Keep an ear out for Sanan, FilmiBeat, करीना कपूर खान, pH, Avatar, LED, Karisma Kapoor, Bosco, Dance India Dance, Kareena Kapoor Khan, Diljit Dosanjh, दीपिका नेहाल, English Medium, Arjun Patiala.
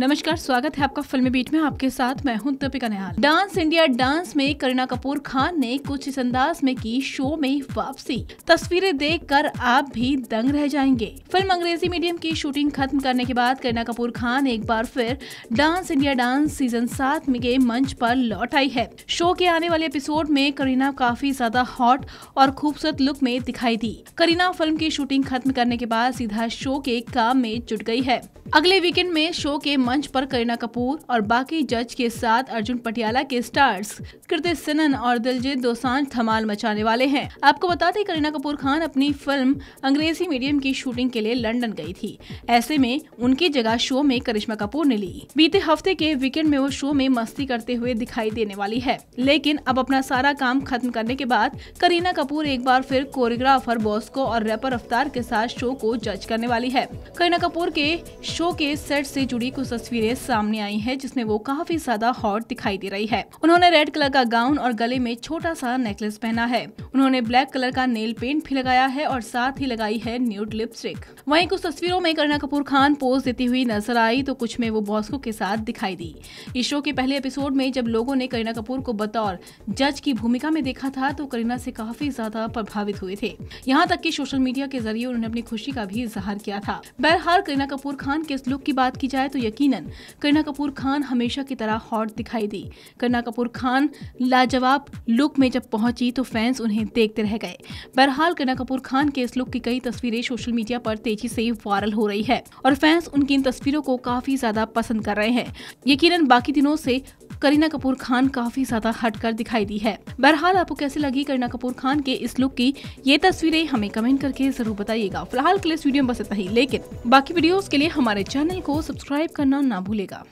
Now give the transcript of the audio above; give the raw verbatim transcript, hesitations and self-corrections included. नमस्कार, स्वागत है आपका फिल्मी बीट में। आपके साथ मैं हूं दीपिका नेहाल। Dance India dance में करीना कपूर खान ने कुछ इस अंदाज में की शो में वापसी। तस्वीरें देखकर आप भी दंग रह जाएंगे। फिल्म अंग्रेजी मीडियम की शूटिंग खत्म करने के बाद करीना कपूर खान एक बार फिर डांस इंडिया डांस सीजन सात में के मंच पर लौट आई है। शो के आने वाले एपिसोड में करीना काफी ज्यादा हॉट और खूबसूरत लुक में दिखाई दी। करीना फिल्म की शूटिंग खत्म करने के बाद सीधा शो के काम में जुट गई है। अगले वीकेंड में शो के मंच पर करीना कपूर और बाकी जज के साथ अर्जुन पटियाला के स्टार्स कृति सनन और दिलजीत दोसांझ धमाल मचाने वाले हैं। आपको बता दें, करीना कपूर खान अपनी फिल्म अंग्रेजी मीडियम की शूटिंग के लिए लंदन गई थी। ऐसे में उनकी जगह शो में करिश्मा कपूर ने ली। बीते हफ्ते के वीकेंड में वो शो में मस्ती करते हुए दिखाई देने वाली है, लेकिन अब अपना सारा काम खत्म करने के बाद करीना कपूर एक बार फिर कोरियोग्राफर बॉस्को और रैपर अवतार के साथ शो को जज करने वाली है। करीना कपूर के शो के सेट से जुड़ी कुछ तस्वीरें सामने आई हैं, जिसमें वो काफी ज्यादा हॉट दिखाई दे रही है। उन्होंने रेड कलर का गाउन और गले में छोटा सा नेकलेस पहना है। उन्होंने ब्लैक कलर का नेल पेंट भी लगाया है और साथ ही लगाई है न्यूड लिपस्टिक। वहीं कुछ तस्वीरों में करीना कपूर खान पोज देती हुई नजर आई, तो कुछ में वो बॉस्को के साथ दिखाई दी। इस शो के पहले एपिसोड में जब लोगों ने करीना कपूर को बतौर जज की भूमिका में देखा था, तो करीना से काफी ज्यादा प्रभावित हुए थे। यहाँ तक कि सोशल मीडिया के जरिए उन्होंने अपनी खुशी का भी इजहार किया था। बहरहाल, करीना कपूर खान के इस लुक की बात की जाए तो यकीनन करीना कपूर खान हमेशा की तरह हॉट दिखाई दी। करीना कपूर खान लाजवाब लुक में जब पहुंची तो फैंस उन्हें देखते रह गए। बहरहाल, करीना कपूर खान के इस लुक की कई तस्वीरें सोशल मीडिया पर तेजी से वायरल हो रही है और फैंस उनकी इन तस्वीरों को काफी ज्यादा पसंद कर रहे हैं। यकीनन बाकी दिनों से करीना कपूर खान काफी ज्यादा हटकर दिखाई दी है। बहरहाल, आपको कैसे लगी करीना कपूर खान के इस लुक की ये तस्वीरें, हमें कमेंट करके जरूर बताइएगा। फिलहाल के लिए इस वीडियो में बस इतना ही, लेकिन बाकी वीडियोस के लिए हमारे चैनल को सब्सक्राइब करना ना भूलेगा।